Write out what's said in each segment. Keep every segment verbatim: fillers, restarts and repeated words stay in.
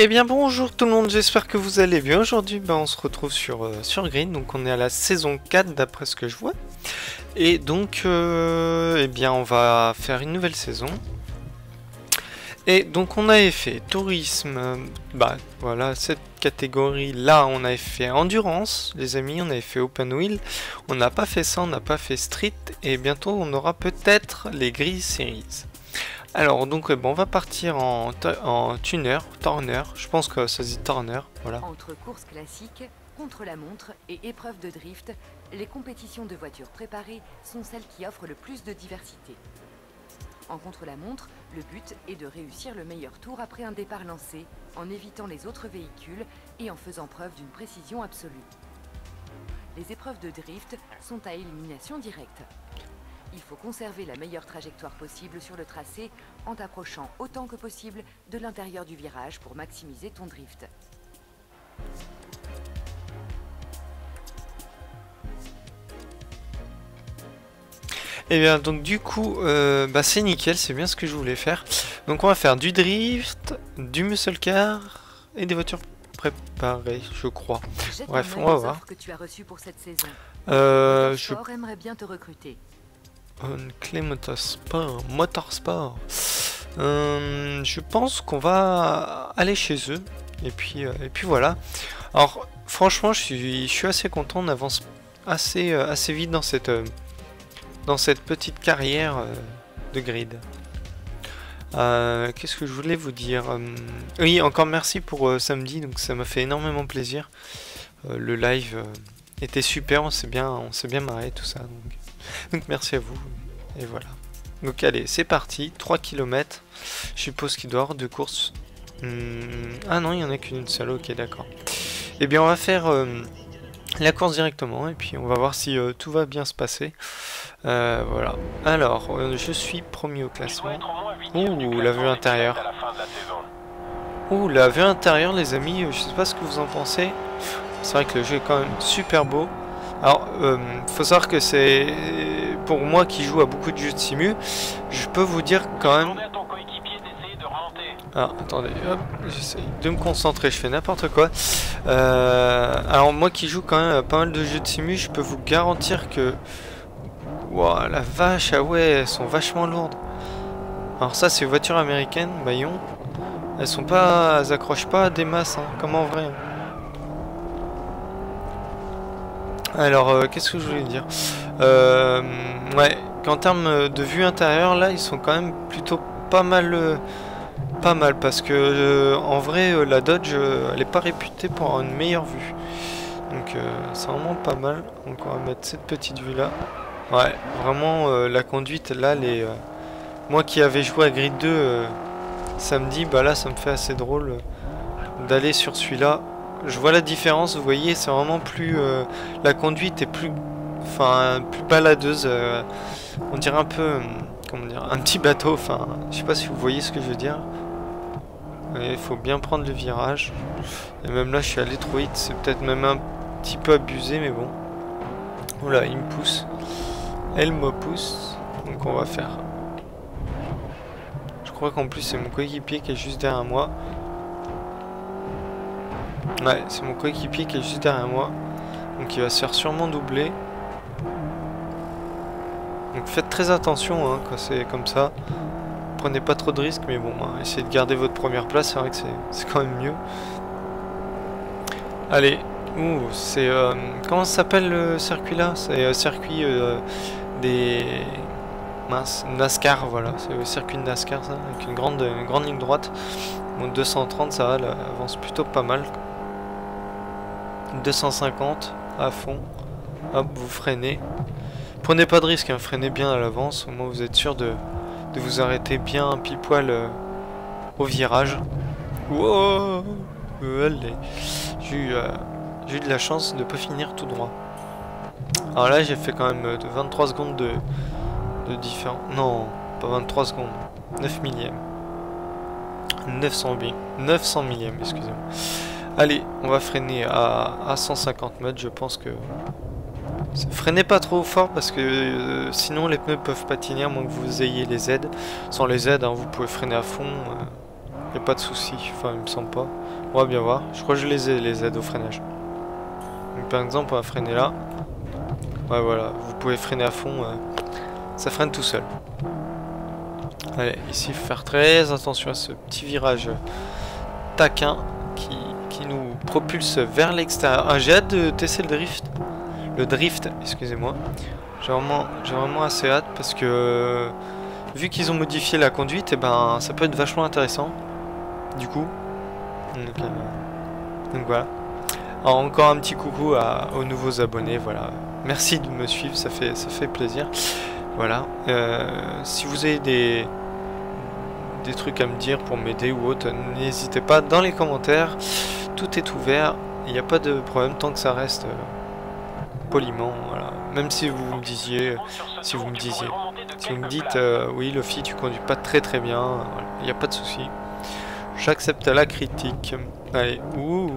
Eh bien bonjour tout le monde, j'espère que vous allez bien. Aujourd'hui ben, on se retrouve sur, euh, sur Grid, donc on est à la saison quatre d'après ce que je vois. Et donc euh, eh bien on va faire une nouvelle saison. Et donc on avait fait tourisme, euh, bah voilà cette catégorie là, on avait fait endurance les amis, on avait fait open wheel, on n'a pas fait ça, on n'a pas fait street et bientôt on aura peut-être les grilles series. Alors donc bon, on va partir en, en tuner, turner, je pense que ça se dit turner, voilà. Entre courses classiques, contre la montre et épreuves de drift, les compétitions de voitures préparées sont celles qui offrent le plus de diversité. En contre la montre, le but est de réussir le meilleur tour après un départ lancé, en évitant les autres véhicules et en faisant preuve d'une précision absolue. Les épreuves de drift sont à élimination directe. Il faut conserver la meilleure trajectoire possible sur le tracé en t'approchant autant que possible de l'intérieur du virage pour maximiser ton drift. Et bien donc du coup euh, bah, c'est nickel, c'est bien ce que je voulais faire. Donc on va faire du drift, du muscle car et des voitures préparées je crois. Bref on va voir. Euh, je... aimerait bien te recruter. Une clé motorsport, motorsport. Euh, je pense qu'on va aller chez eux et puis euh, et puis voilà. Alors franchement je suis je suis assez content, on avance assez euh, assez vite dans cette euh, dans cette petite carrière euh, de grid. Euh, Qu'est-ce que je voulais vous dire? euh, Oui, encore merci pour euh, samedi, donc ça m'a fait énormément plaisir. Euh, le live euh, était super, on s'est bien on s'est bien marré tout ça. Donc. Donc merci à vous, et voilà. Donc allez, c'est parti, trois kilomètres, je suppose qu'il doit y avoir deux courses. Hum, ah non, il n'y en a qu'une seule, ok d'accord. Et bien on va faire euh, la course directement, et puis on va voir si euh, tout va bien se passer. Euh, voilà, alors, euh, je suis premier au classement. Ouh, la vue intérieure. Ouh, la vue intérieure les amis, je sais pas ce que vous en pensez. C'est vrai que le jeu est quand même super beau. Alors, euh, faut savoir que c'est pour moi qui joue à beaucoup de jeux de simu, je peux vous dire quand même. Ah, attendez, hop, j'essaye de me concentrer, je fais n'importe quoi. Euh, alors moi qui joue quand même à pas mal de jeux de simu, je peux vous garantir que, wow, la vache, ah ouais, elles sont vachement lourdes. Alors ça, c'est voitures américaines, baillon. Elles sont pas, elles accrochent pas à des masses, hein, comme en vrai. Hein. Alors, euh, qu'est-ce que je voulais dire? euh, Ouais, qu'en termes de vue intérieure, là, ils sont quand même plutôt pas mal, euh, pas mal, parce que euh, en vrai, euh, la Dodge, euh, elle est pas réputée pour avoir une meilleure vue. Donc, euh, c'est vraiment pas mal. Donc, on va mettre cette petite vue là. Ouais, vraiment, euh, la conduite, là, les, euh, moi qui avais joué à Grid deux euh, samedi, bah là, ça me fait assez drôle euh, d'aller sur celui-là. Je vois la différence, vous voyez, c'est vraiment plus... Euh, la conduite est plus... Enfin, plus baladeuse. Euh, on dirait un peu... Euh, comment dire? Un petit bateau, enfin... Je sais pas si vous voyez ce que je veux dire. Il faut bien prendre le virage. Et même là, je suis allé trop vite. C'est peut-être même un petit peu abusé, mais bon. Oh là, il me pousse. Elle me pousse. Donc on va faire... Je crois qu'en plus, c'est mon coéquipier qui est juste derrière moi. Ouais, c'est mon coéquipier qui est juste derrière moi. Donc il va se faire sûrement doubler. Donc faites très attention hein, quand c'est comme ça. Prenez pas trop de risques, mais bon, hein, essayez de garder votre première place, c'est vrai que c'est quand même mieux. Allez, ouh, c'est... Euh, comment ça s'appelle le circuit là? C'est euh, circuit euh, des... Mince, NASCAR, voilà. C'est le circuit de NASCAR ça, avec une grande, une grande ligne droite. Bon, deux cent trente, ça va, là, avance plutôt pas mal. deux cent cinquante à fond. Hop, vous freinez. Prenez pas de risque, hein, freinez bien à l'avance. Au moins, vous êtes sûr de, de vous arrêter bien pile poil euh, au virage. Wow, allez. J'ai eu, euh, j'ai eu de la chance de pas finir tout droit. Alors là, j'ai fait quand même euh, vingt-trois secondes de, de différence. Non, pas vingt-trois secondes. neuf millièmes. neuf cents millièmes, excusez-moi. Allez, on va freiner à, à cent cinquante mètres. Je pense que Freinez pas trop fort parce que euh, sinon les pneus peuvent patiner à moins que vous ayez les aides. Sans les aides, hein, vous pouvez freiner à fond, il n'y a pas de souci. Enfin, il me semble pas. On va bien voir. Je crois que je les ai, les aides au freinage. Donc, par exemple, on va freiner là. Ouais, voilà, vous pouvez freiner à fond, euh, ça freine tout seul. Allez, ici, faut faire très attention à ce petit virage taquin qui, qui nous propulse vers l'extérieur. Ah, j'ai hâte de tester le drift. Le drift, excusez-moi. J'ai vraiment, j'ai vraiment assez hâte parce que euh, vu qu'ils ont modifié la conduite, et eh ben ça peut être vachement intéressant. Du coup, donc, euh, donc voilà. Alors, encore un petit coucou à, aux nouveaux abonnés. Voilà, merci de me suivre, ça fait, ça fait plaisir. Voilà, euh, si vous avez des, des trucs à me dire pour m'aider ou autre, n'hésitez pas dans les commentaires. Tout est ouvert, il n'y a pas de problème tant que ça reste euh, poliment. Voilà. Même si vous me disiez, si vous me disiez, si vous me dites, euh, oui, Luffy, tu conduis pas très très bien, voilà. Il n'y a pas de souci. J'accepte la critique. Allez, ouh,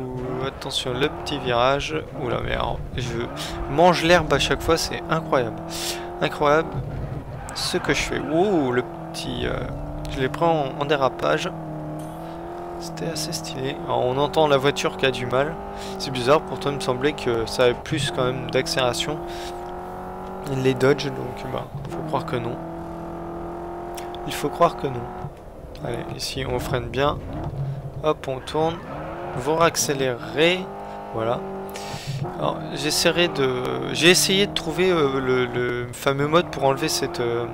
attention, le petit virage. Oula, mais alors, je mange l'herbe à chaque fois, c'est incroyable. Incroyable ce que je fais. Wow, le petit... Euh, je les prends en, en dérapage. C'était assez stylé. Alors, on entend la voiture qui a du mal. C'est bizarre, pourtant il me semblait que ça avait plus quand même d'accélération. Les Dodge, donc bah, faut croire que non. Il faut croire que non. Allez, ici on freine bien. Hop, on tourne. Vous réaccélérez. Voilà. Alors, j'essaierai de... J'ai essayé de trouver euh, le, le fameux mode pour enlever cette, euh,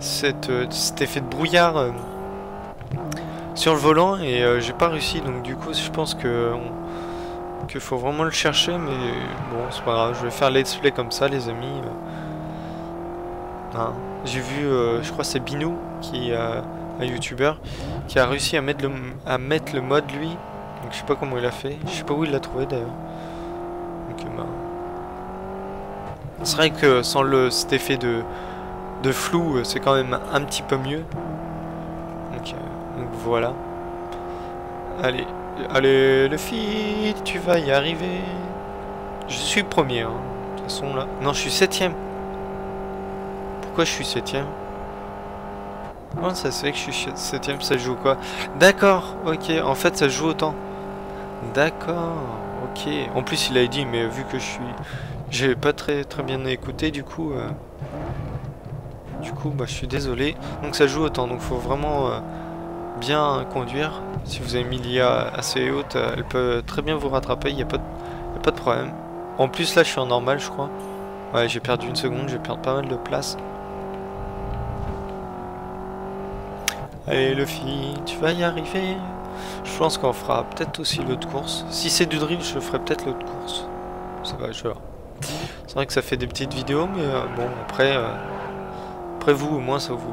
cette, euh, cet effet de brouillard euh, sur le volant et euh, j'ai pas réussi, donc du coup je pense que on... qu'il faut vraiment le chercher, mais bon c'est pas grave, je vais faire let's play comme ça les amis. Hein. J'ai vu, euh, je crois c'est Binou, qui euh, un youtubeur, qui a réussi à mettre le, à mettre le mode lui. Donc, je sais pas comment il a fait, je sais pas où il l'a trouvé d'ailleurs. Donc bah... C'est vrai que sans le cet effet de, de flou, c'est quand même un petit peu mieux. Donc, euh, donc voilà. Allez, allez Luffy, tu vas y arriver. Je suis premier, hein. De toute façon là. Non, je suis septième. Pourquoi je suis septième? Comment ça se fait que je suis septième? Ça joue quoi? D'accord, ok, en fait ça joue autant. D'accord, ok. En plus il a dit, mais vu que je suis... J'ai pas très très bien écouté, du coup... Euh... Du coup, bah je suis désolé. Donc ça joue autant, donc faut vraiment euh, bien conduire. Si vous avez mis l'I A assez haute, elle peut très bien vous rattraper, il n'y a, de... a pas de problème. En plus là je suis en normal je crois. Ouais, j'ai perdu une seconde, je vais perdre pas mal de place. Allez Luffy, tu vas y arriver. Je pense qu'on fera peut-être aussi l'autre course. Si c'est du drift, je ferai peut-être l'autre course. Ça va, je vois. C'est vrai que ça fait des petites vidéos, mais euh, bon, après... Euh, après vous, au moins, ça vous...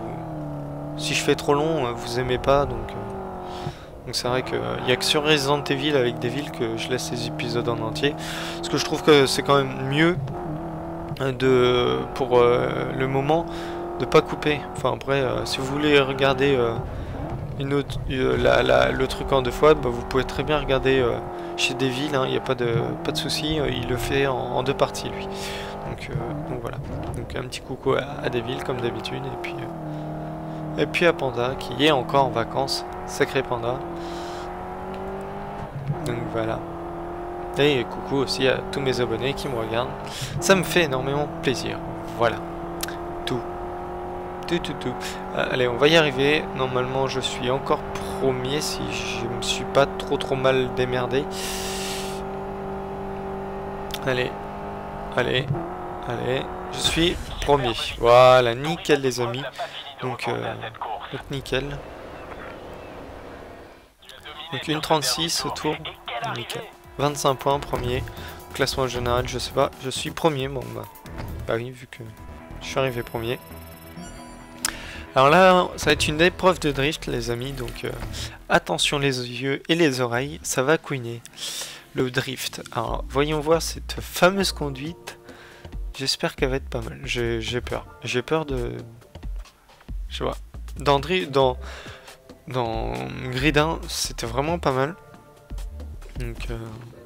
Si je fais trop long, euh, vous aimez pas, donc... Euh, donc c'est vrai qu'il n'y a que sur Resident Evil avec Deville que je laisse les épisodes en entier. Parce que je trouve que c'est quand même mieux de... Pour euh, le moment... de pas couper. Enfin après euh, si vous voulez regarder euh, une autre, euh, la, la, le truc en deux fois, bah, vous pouvez très bien regarder euh, chez Deville, il hein, n'y a pas de pas de souci, euh, il le fait en, en deux parties lui. Donc, euh, donc voilà. Donc un petit coucou à, à Deville comme d'habitude et puis euh, et puis à Panda qui est encore en vacances, sacré Panda. Donc voilà. Et coucou aussi à tous mes abonnés qui me regardent. Ça me fait énormément plaisir. Voilà. Tout, tout, tout. Euh, allez, on va y arriver. Normalement, je suis encore premier si je me suis pas trop trop mal démerdé. Allez, allez, allez. Je suis premier. Voilà, nickel les amis. Donc, euh, nickel. Donc, une trente-six tour. Nickel. vingt-cinq points, premier. Classement général, je sais pas. Je suis premier. Bon, bah, bah oui, vu que je suis arrivé premier. Alors là, ça va être une épreuve de drift, les amis, donc euh, attention les yeux et les oreilles, ça va couiner, le drift. Alors, voyons voir cette fameuse conduite, j'espère qu'elle va être pas mal, j'ai peur, j'ai peur de... Je vois, dans, dans, dans Grid un, c'était vraiment pas mal, donc euh,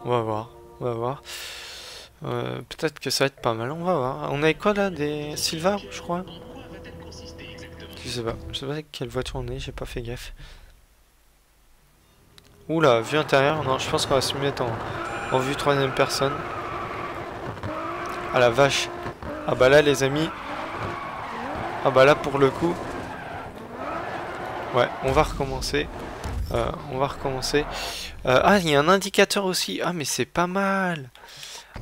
on va voir, on va voir. Euh, peut-être que ça va être pas mal, on va voir. On avait quoi là? Des Silva, je crois. Je sais pas, je sais pas quelle voiture on est, j'ai pas fait gaffe. Oula, vue intérieure, non, je pense qu'on va se mettre en, en vue troisième personne. Ah la vache. Ah bah là les amis. Ah bah là pour le coup. Ouais, on va recommencer. Euh, on va recommencer. Euh, ah, il y a un indicateur aussi. Ah mais c'est pas mal.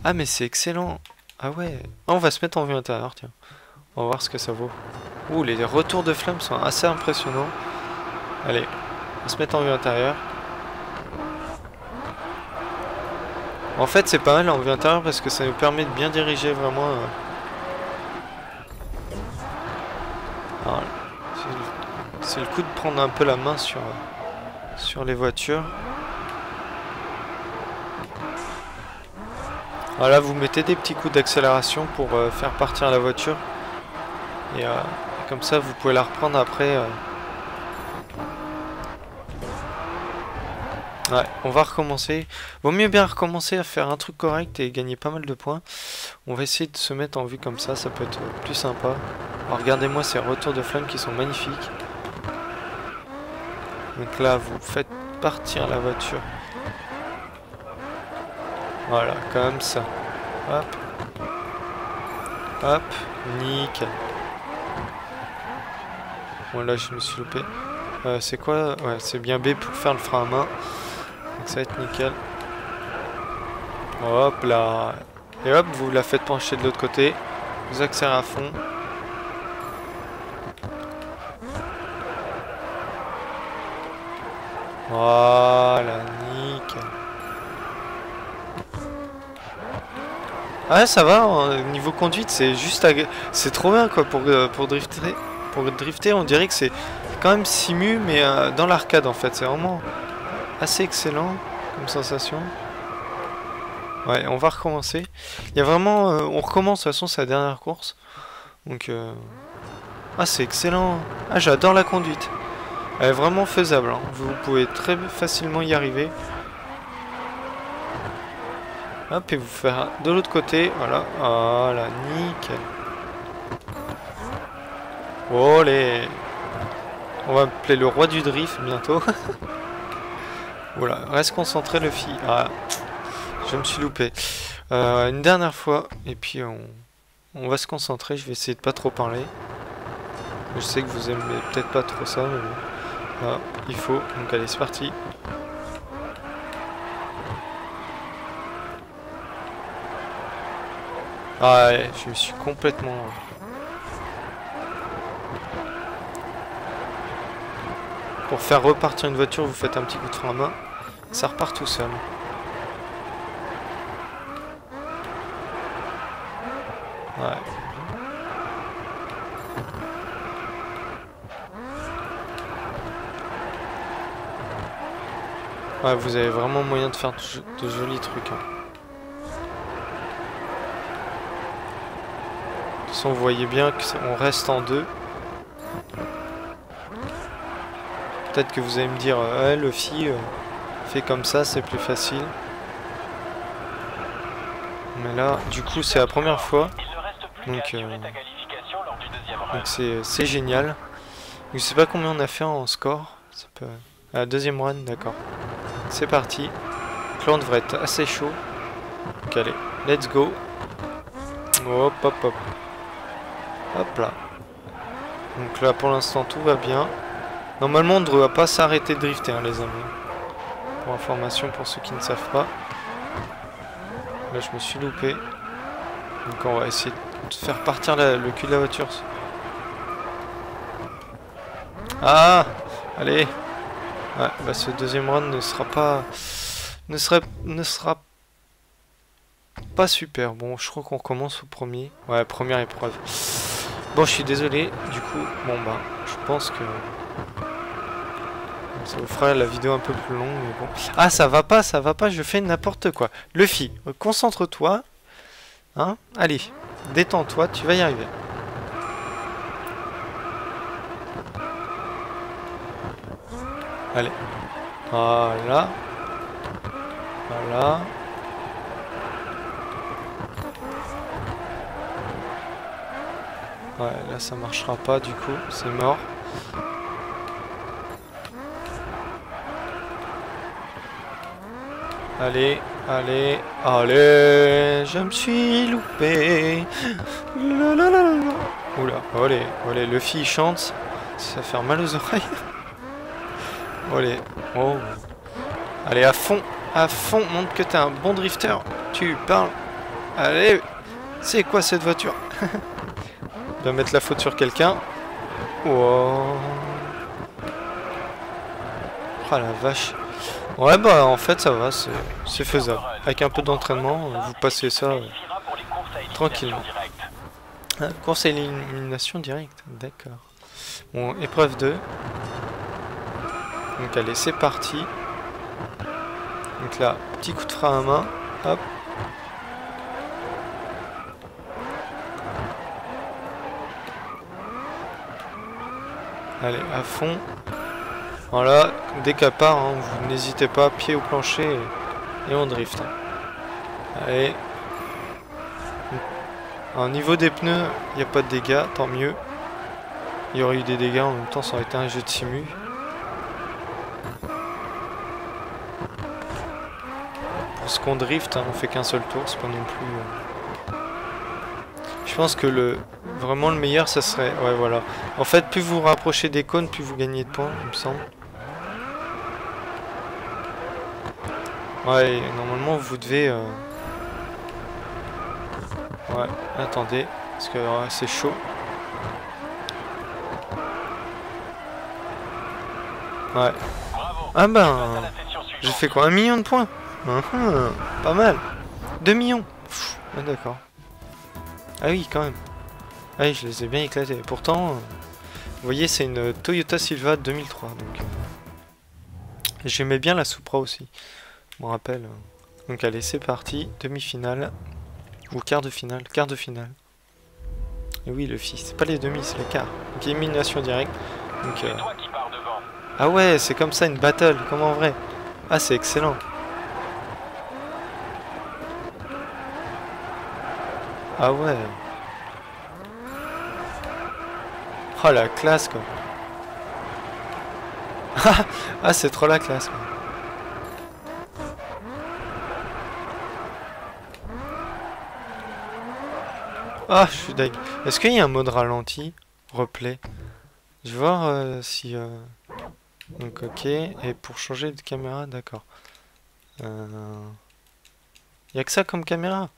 Ah mais c'est excellent. Ah ouais. Ah, on va se mettre en vue intérieure, tiens. On va voir ce que ça vaut. Ouh, les retours de flammes sont assez impressionnants. Allez, on va se mettre en vue intérieure. En fait, c'est pas mal en vue intérieure parce que ça nous permet de bien diriger vraiment. Euh... C'est le coup de prendre un peu la main sur, euh, sur les voitures. Voilà, vous mettez des petits coups d'accélération pour euh, faire partir la voiture. Et euh, comme ça, vous pouvez la reprendre après. Euh... Ouais, on va recommencer. Vaut mieux bien recommencer à faire un truc correct et gagner pas mal de points. On va essayer de se mettre en vue comme ça, ça peut être plus sympa. Regardez-moi ces retours de flammes qui sont magnifiques. Donc là, vous faites partir la voiture. Voilà, comme ça. Hop. Hop. Nickel. Bon là je me suis loupé. Euh, c'est quoi? Ouais, c'est bien B pour faire le frein à main. Donc ça va être nickel. Hop là. Et hop, vous la faites pencher de l'autre côté. Vous accélérez à fond. Voilà, nickel. Ah ça va, hein, niveau conduite c'est juste à... c'est trop bien quoi pour, euh, pour drifter. Pour drifter on dirait que c'est quand même simu mais euh, dans l'arcade en fait, c'est vraiment assez excellent comme sensation. Ouais, on va recommencer. Il y a vraiment... Euh, on recommence de toute façon, c'est la dernière course. Donc... Euh... Ah c'est excellent. Ah j'adore la conduite. Elle est vraiment faisable, hein. Vous pouvez très facilement y arriver. Hop, et vous faire de l'autre côté, voilà, voilà, nickel. Olé. On va appeler le roi du drift bientôt. Voilà, reste concentré le fille. Ah, je me suis loupé. Euh, une dernière fois, et puis on, on va se concentrer, je vais essayer de pas trop parler. Je sais que vous aimez peut-être pas trop ça, mais bon. Voilà, il faut, donc allez, c'est parti. Ah ouais, je me suis complètement... Pour faire repartir une voiture, vous faites un petit coup de frein à main, ça repart tout seul. Ouais. Ouais, vous avez vraiment moyen de faire de jolis trucs, hein. Vous voyez bien qu'on reste en deux. Peut-être que vous allez me dire ouais, le fille euh, fait comme ça, c'est plus facile. Mais là, du coup, c'est la première fois. Donc, euh, donc c'est génial. Je sais pas combien on a fait en score. Ça peut... Ah, deuxième run, d'accord. C'est parti. Donc là, on devrait être assez chaud. Donc, allez, let's go. Hop, hop, hop. Hop là. Donc là pour l'instant tout va bien. Normalement on ne doit pas s'arrêter de drifter hein, les amis. Pour information pour ceux qui ne savent pas. Là je me suis loupé. Donc on va essayer de faire partir la, le cul de la voiture. Ah allez ouais, bah, ce deuxième run ne sera pas... Ne, serait... ne sera pas super. Bon je crois qu'on commence au premier. Ouais première épreuve. Bon, je suis désolé, du coup, bon bah, je pense que ça vous fera la vidéo un peu plus longue, mais bon. Ah, ça va pas, ça va pas, je fais n'importe quoi. Luffy, concentre-toi, hein, allez, détends-toi, tu vas y arriver. Allez, voilà, voilà, Ouais, là ça marchera pas du coup, c'est mort. Allez, allez, allez, je me suis loupé. Lalalala. Oula, allez, allez, le fille chante, ça va faire mal aux oreilles. Allez, oh. Allez, à fond, à fond, montre que t'es un bon drifter. Tu parles. Allez, c'est quoi cette voiture? On doit mettre la faute sur quelqu'un. Wow. Oh la vache. Ouais bah en fait ça va, c'est faisable. Avec un peu d'entraînement, vous passez ça euh, tranquillement. Ah, course à élimination directe, d'accord. Bon, épreuve deux. Donc allez, c'est parti. Donc là, petit coup de frein à main, hop. Allez, à fond. Voilà, dès qu'à part, hein, vous n'hésitez pas, pied au plancher et, et on drift. Allez. Au niveau des pneus, il n'y a pas de dégâts, tant mieux. Il y aurait eu des dégâts, en même temps ça aurait été un jeu de simu. Pour ce qu'on drift, hein, on fait qu'un seul tour, c'est pas non plus... Euh... Je pense que le... Vraiment le meilleur ça serait... Ouais voilà. En fait plus vous vous rapprochez des cônes, plus vous gagnez de points, il me semble. Ouais, normalement vous devez... Euh... Ouais, attendez. Parce que ouais, c'est chaud. Ouais. Ah ben... J'ai fait quoi? Un million de points? Hum, hum, pas mal. Deux millions. Pff, ah d'accord. Ah oui quand même. Ah, je les ai bien éclatés. Pourtant, euh, vous voyez, c'est une Toyota Silva deux mille trois. Donc, euh, j'aimais bien la Supra aussi. Je me rappelle. Euh. Donc, allez, c'est parti. Demi-finale. Ou quart de finale. Quart de finale. Et oui, le fils. C'est pas les demi, c'est les quarts. Donc, élimination directe. Donc, euh... Ah ouais, c'est comme ça une battle. Comme en vrai. Ah, c'est excellent. Ah ouais. Oh la classe quoi. Ah c'est trop la classe quoi. Ah je suis deg. Est-ce qu'il y a un mode ralenti? Replay. Je vais voir euh, si... Euh... Donc ok. Et pour changer de caméra, d'accord. Euh... Il n'y a que ça comme caméra.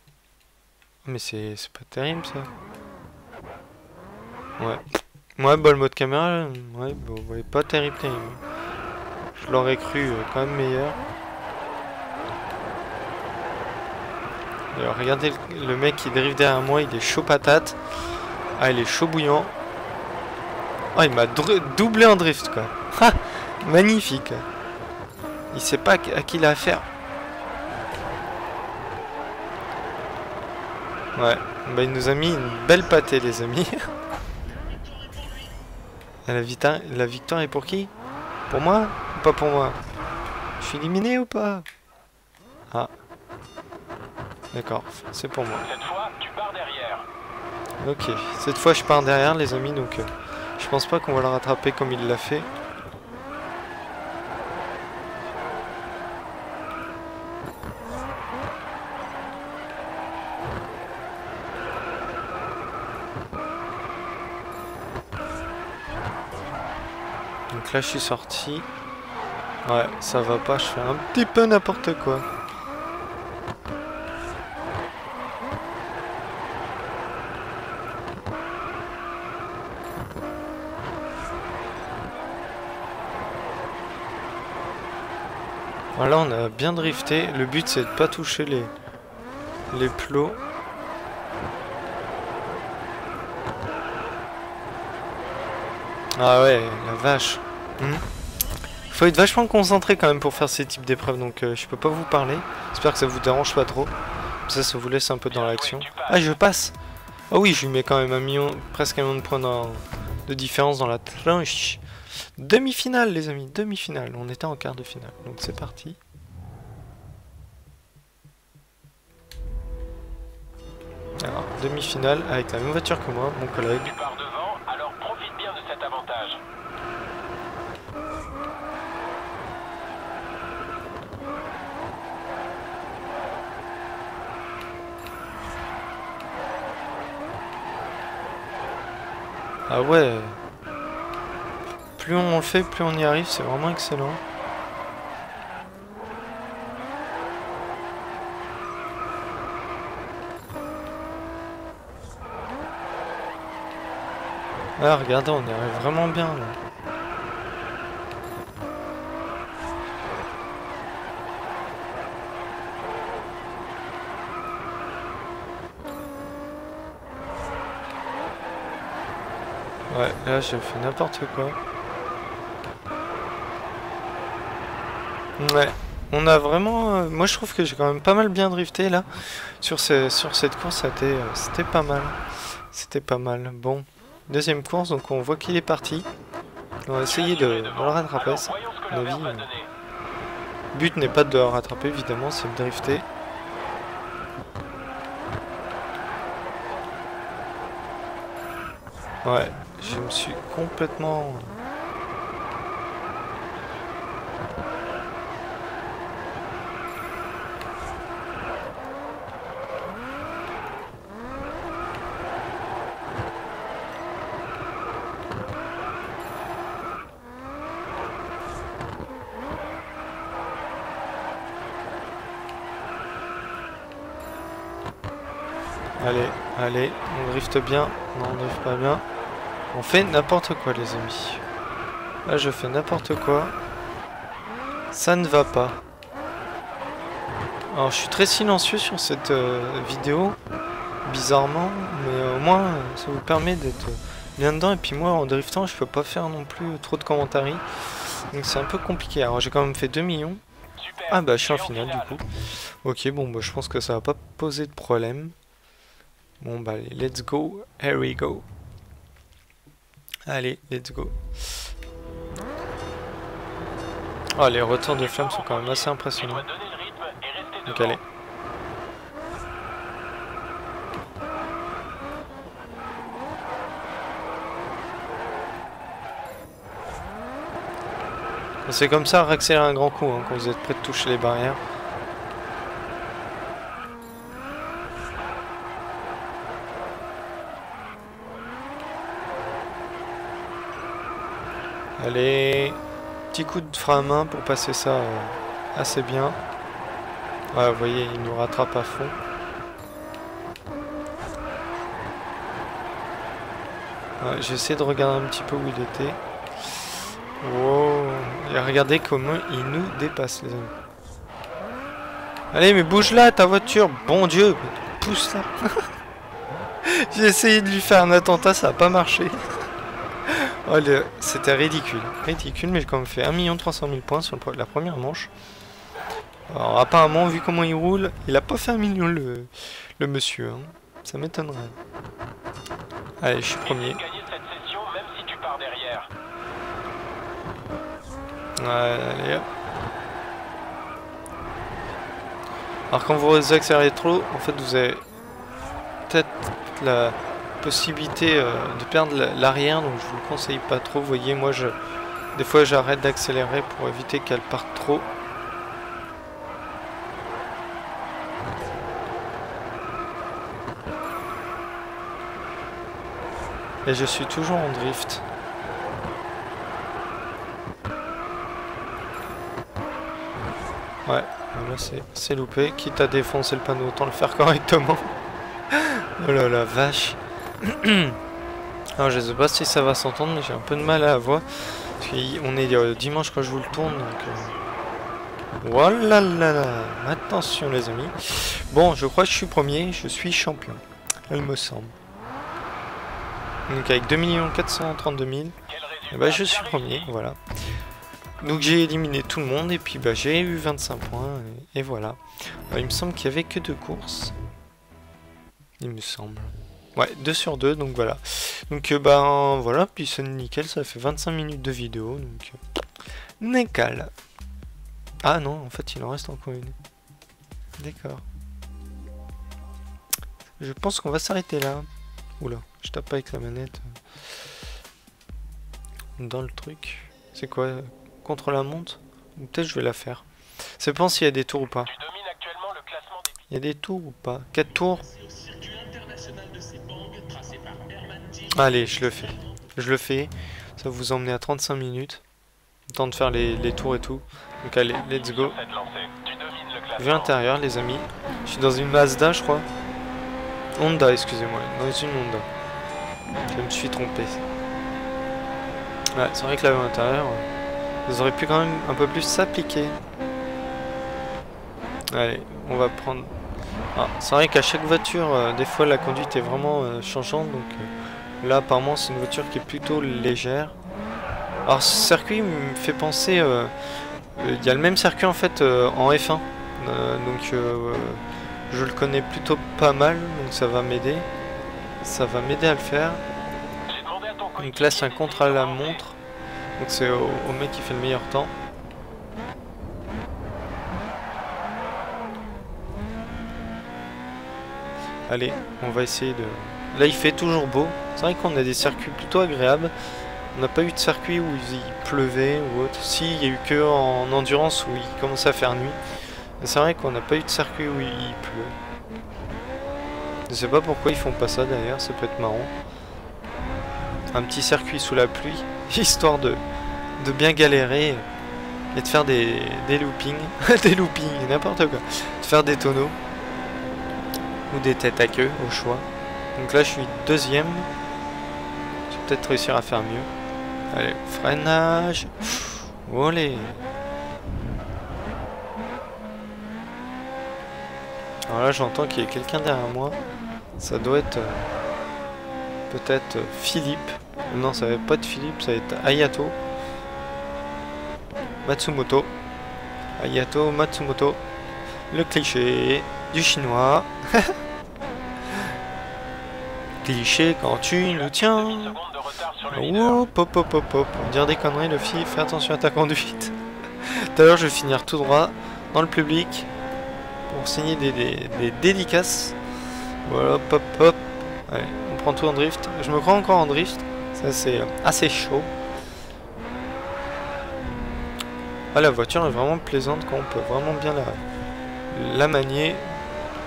Mais c'est pas terrible ça. Ouais. Ouais, bah le mode caméra, ouais, bah, ouais, pas terrible, terrible. Je l'aurais cru euh, quand même meilleur. Alors, regardez le, le mec qui dérive derrière moi, il est chaud patate. Ah, il est chaud bouillant. Ah, il m'a doublé en drift, quoi. Ah, magnifique. Il sait pas à qui il a affaire. Ouais, bah il nous a mis une belle pâtée, les amis. La victoire, la victoire est pour qui? Pour moi ou pas pour moi? Je suis éliminé ou pas? Ah. D'accord, c'est pour moi. Cette fois, tu pars derrière. Ok, cette fois je pars derrière les amis, donc euh, je pense pas qu'on va le rattraper comme il l'a fait. Donc là je suis sorti. Ouais, ça va pas, je fais un petit peu n'importe quoi. Voilà, on a bien drifté. Le but c'est de pas toucher les, les plots. Ah ouais, la vache. Hmm. Faut être vachement concentré quand même pour faire ces types d'épreuves, donc euh, je peux pas vous parler. J'espère que ça vous dérange pas trop. Ça, ça vous laisse un peu dans l'action. Ah, je passe. Ah oui, je lui mets quand même un million, presque un million de points dans, de différence dans la tranche. Demi-finale, les amis, demi-finale. On était en quart de finale, donc c'est parti. Alors, demi-finale avec la même voiture que moi, mon collègue. Tu pars devant, alors profite bien de cet avantage. Ah ouais. Plus on le fait, plus on y arrive, c'est vraiment excellent. Ah, regardez, on y arrive vraiment bien là. Ouais, là j'ai fait n'importe quoi. Ouais, on a vraiment... Euh, moi je trouve que j'ai quand même pas mal bien drifté là. Sur, ce, sur cette course, c'était pas mal. C'était pas mal, bon. Deuxième course, donc on voit qu'il est parti. On va essayer de, de le rattraper. Le but n'est pas de le rattraper, évidemment, c'est de drifter. Ouais, je me suis complètement... Allez, allez, on drifte bien, non on drifte pas bien, on fait n'importe quoi les amis. Là je fais n'importe quoi, ça ne va pas. Alors je suis très silencieux sur cette euh, vidéo, bizarrement, mais euh, au moins ça vous permet d'être euh, bien dedans. Et puis moi en driftant je peux pas faire non plus trop de commentaires, donc c'est un peu compliqué. Alors j'ai quand même fait deux millions, ah bah je suis en finale du coup. Ok bon bah je pense que ça va pas poser de problème. Bon bah allez, let's go, here we go. Allez, let's go. Oh, les retours de flammes sont quand même assez impressionnants. Donc allez. C'est comme ça, réaccélérer un grand coup, hein, quand vous êtes prêt de toucher les barrières. Allez, petit coup de frein à main pour passer ça euh, assez bien. Ouais, vous voyez, il nous rattrape à fond. Ouais, j'essaie de regarder un petit peu où il était. Wow. Et regardez comment il nous dépasse, les amis. Allez, mais bouge là, ta voiture. Bon Dieu, pousse là. J'ai essayé de lui faire un attentat, ça n'a pas marché. Oh, le... c'était ridicule, ridicule, mais j'ai quand même fait un million trois cent mille points sur le... la première manche. Alors apparemment, vu comment il roule, il a pas fait un million le, le monsieur, hein. Ça m'étonnerait. Allez, je suis premier. Ouais, allez hop. Alors quand vous accélérez trop, en fait vous avez peut-être la... possibilité euh, de perdre l'arrière, donc je vous le conseille pas trop. Vous voyez, moi je des fois j'arrête d'accélérer pour éviter qu'elle parte trop. Et je suis toujours en drift. Ouais, là c'est loupé. Quitte à défoncer le panneau, autant le faire correctement. Oh là la vache. Alors je sais pas si ça va s'entendre, mais j'ai un peu de mal à la voix. Parce qu'on est euh, dimanche quand je vous le tourne. Donc, euh... oh là là là. Attention les amis. Bon, je crois que je suis premier, je suis champion. Il me semble. Donc avec deux millions quatre cent trente-deux mille, et bah, je suis premier, voilà. Donc j'ai éliminé tout le monde, et puis bah, j'ai eu vingt-cinq points, et, et voilà. Alors, il me semble qu'il n'y avait que deux courses. Il me semble. Ouais, deux sur deux, donc voilà. Donc euh, ben voilà, puis c'est nickel, ça fait vingt-cinq minutes de vidéo, donc euh, nickel. Ah non, en fait il en reste encore une. D'accord. Je pense qu'on va s'arrêter là. Oula, je tape pas avec la manette. Dans le truc. C'est quoi? Contre la montre? Peut-être je vais la faire. Ça dépend s'il y a des tours ou pas. Il y a des tours ou pas? Quatre tours. Allez, je le fais. Je le fais. Ça va vous emmener à trente-cinq minutes. Le temps de faire les, les tours et tout. Donc allez, let's go. Vue intérieure, les amis. Je suis dans une Mazda, je crois. Honda, excusez-moi. Dans une Honda. Je me suis trompé. Ouais, c'est vrai que la vue intérieure, ils auraient pu quand même un peu plus s'appliquer. Allez, on va prendre... Ah, c'est vrai qu'à chaque voiture, euh, des fois la conduite est vraiment euh, changeante. Donc euh, là, apparemment, c'est une voiture qui est plutôt légère. Alors, ce circuit me fait penser... Il euh, euh, y a le même circuit en fait euh, en F un. Euh, donc, euh, je le connais plutôt pas mal. Donc, ça va m'aider. Ça va m'aider à le faire. Donc là, c'est un contre à la montre. Donc c'est au, au mec qui fait le meilleur temps. Allez, on va essayer de... Là, il fait toujours beau. C'est vrai qu'on a des circuits plutôt agréables. On n'a pas eu de circuit où il pleuvait ou autre. Si, il n'y a eu que en endurance où il commençait à faire nuit. C'est vrai qu'on n'a pas eu de circuit où il pleut. Je sais pas pourquoi ils font pas ça d'ailleurs, ça peut être marrant. Un petit circuit sous la pluie, histoire de, de bien galérer et de faire des, des loopings, des loopings, n'importe quoi, de faire des tonneaux ou des têtes à queue au choix. Donc là je suis deuxième, je vais peut-être réussir à faire mieux. Allez, freinage, olé. Alors là j'entends qu'il y a quelqu'un derrière moi, ça doit être... Peut-être Philippe. Non, ça va pas être Philippe, ça va être Ayato Matsumoto. Ayato Matsumoto. Le cliché du chinois. Cliché quand tu nous tiens. Oh, pop, pop, pop, pop. Dire des conneries, le fille, fais attention à ta conduite. Tout à l'heure, je vais finir tout droit dans le public pour signer des, des, des dédicaces. Voilà, pop, pop. Allez. Prends tout en drift, je me crois encore en drift, ça c'est assez chaud. Ah, la voiture est vraiment plaisante quand on peut vraiment bien la, la manier.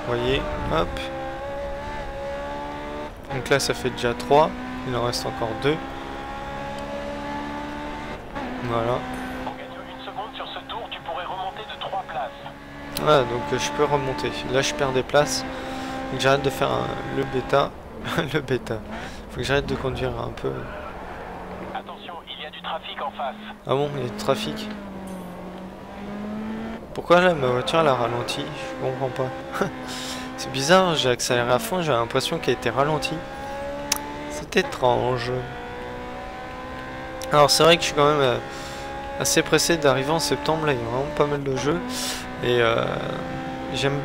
Vous voyez, hop. Donc là ça fait déjà trois, il en reste encore deux. Voilà. Ah, donc je peux remonter, là je perds des places, donc j'arrête de faire un, le bêta. Le bêta. Faut que j'arrête de conduire un peu. Attention, il y a du trafic en face. Ah bon, il y a du trafic. Pourquoi là ma voiture elle a ralenti? Je comprends pas. C'est bizarre, j'ai accéléré à fond, j'ai l'impression qu'elle a été ralentie. C'est étrange. Alors c'est vrai que je suis quand même assez pressé d'arriver en septembre, là il y a vraiment pas mal de jeux. Et euh, j'aime...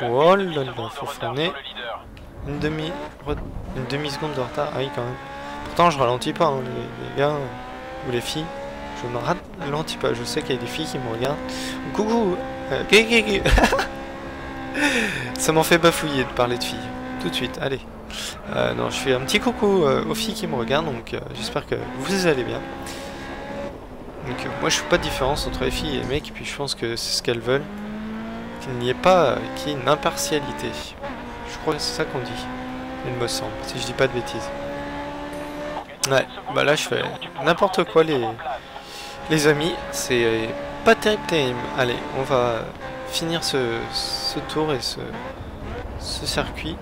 Oh là là, faut freiner. Une demi, une demi seconde de retard, ah oui quand même. Pourtant je ralentis pas, hein, les, les gars ou les filles. Je ne ralentis pas, je sais qu'il y a des filles qui me regardent. Coucou euh, ça m'en fait bafouiller de parler de filles. Tout de suite, allez. Euh, non, je fais un petit coucou euh, aux filles qui me regardent, donc euh, j'espère que vous allez bien. Donc euh, moi je fais pas de différence entre les filles et les mecs, et puis je pense que c'est ce qu'elles veulent. Qu'il n'y ait pas euh, qu'il y ait une impartialité. Je crois que c'est ça qu'on dit, il me semble, si je dis pas de bêtises. Ouais, bah là je fais n'importe quoi les les amis, c'est pas terrible terrible. Allez, on va finir ce, ce tour et ce, ce circuit.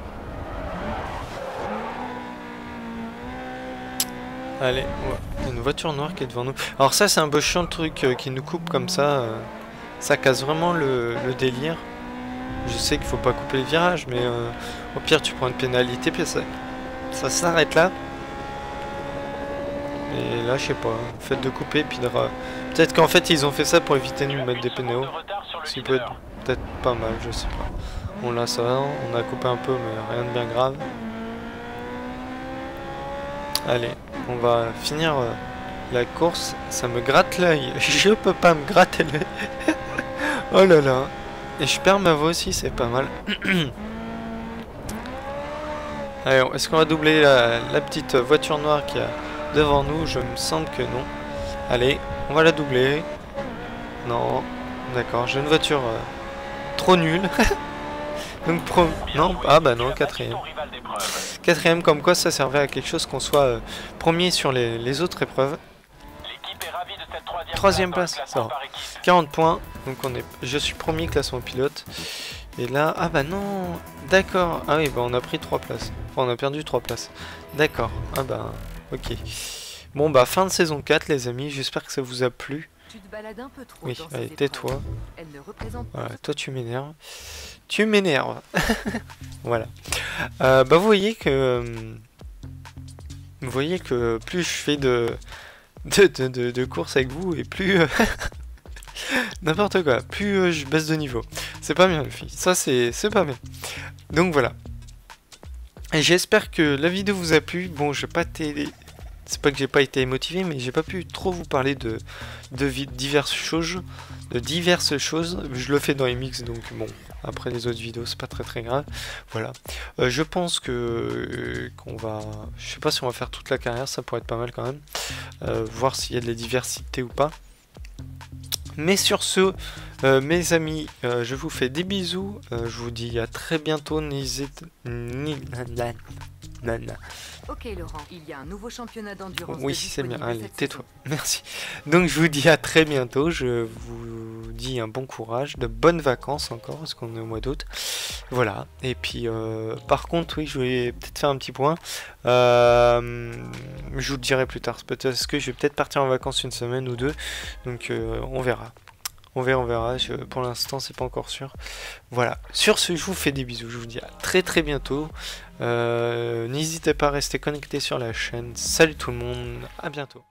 Allez, ouais. Il y a une voiture noire qui est devant nous. Alors ça c'est un peu chiant le truc euh, qui nous coupe comme ça, euh, ça casse vraiment le, le délire. Je sais qu'il faut pas couper le virage, mais euh, au pire tu prends une pénalité puis ça, ça s'arrête là. Et là je sais pas, le fait de couper puis de... Peut-être qu'en fait ils ont fait ça pour éviter de nous mettre des pénaux. Ce qui peut être peut-être pas mal, je sais pas. Bon là ça va, on a coupé un peu mais rien de bien grave. Allez, on va finir euh, la course. Ça me gratte l'œil, je peux pas me gratter l'œil. Oh là là. Et je perds ma voix aussi, c'est pas mal. Allez, est-ce qu'on va doubler la, la petite voiture noire qu'il y a devant nous? Je me semble que non. Allez, on va la doubler. Non, d'accord, j'ai une voiture euh, trop nulle. Donc, pro... non, ah bah non, quatrième. Quatrième, comme quoi ça servait à quelque chose qu'on soit euh, premier sur les, les autres épreuves. Troisième place, ça quarante points, donc on est, je suis premier classement pilote. Et là, ah bah non, d'accord, ah oui, bah on a pris trois places, enfin on a perdu trois places, d'accord, ah bah ok. Bon bah fin de saison quatre les amis, j'espère que ça vous a plu. Tu te balades un peu trop. Oui, allez, tais-toi. Voilà, toi tu m'énerves. Tu m'énerves. Voilà. Euh, bah vous voyez que... Vous voyez que plus je fais de... De, de, de, de course avec vous et plus euh, n'importe quoi, plus euh, je baisse de niveau, c'est pas bien les filles, ça c'est pas bien. Donc voilà, j'espère que la vidéo vous a plu. Bon, j'ai pas été, c'est pas que j'ai pas été motivé, mais j'ai pas pu trop vous parler de, de diverses choses, de diverses choses. Je le fais dans les mix, donc bon, après les autres vidéos c'est pas très très grave. Voilà, euh, je pense que euh, qu'on va, je sais pas si on va faire toute la carrière, ça pourrait être pas mal quand même, euh, voir s'il y a de la diversité ou pas. Mais sur ce, euh, mes amis, euh, je vous fais des bisous, euh, je vous dis à très bientôt. N'hésite Ok Laurent, il y a un nouveau championnat d'endurance. Oui, c'est bien, allez, tais-toi, merci. Donc je vous dis à très bientôt, je vous dis un bon courage, de bonnes vacances encore, parce qu'on est au mois d'août. Voilà, et puis euh, par contre, oui, je vais peut-être faire un petit point. Euh, je vous le dirai plus tard, parce que je vais peut-être partir en vacances une semaine ou deux, donc euh, on verra. On verra, on verra, je, pour l'instant c'est pas encore sûr. Voilà, sur ce je vous fais des bisous, je vous dis à très très bientôt. Euh, n'hésitez pas à rester connecté sur la chaîne. Salut tout le monde, à bientôt.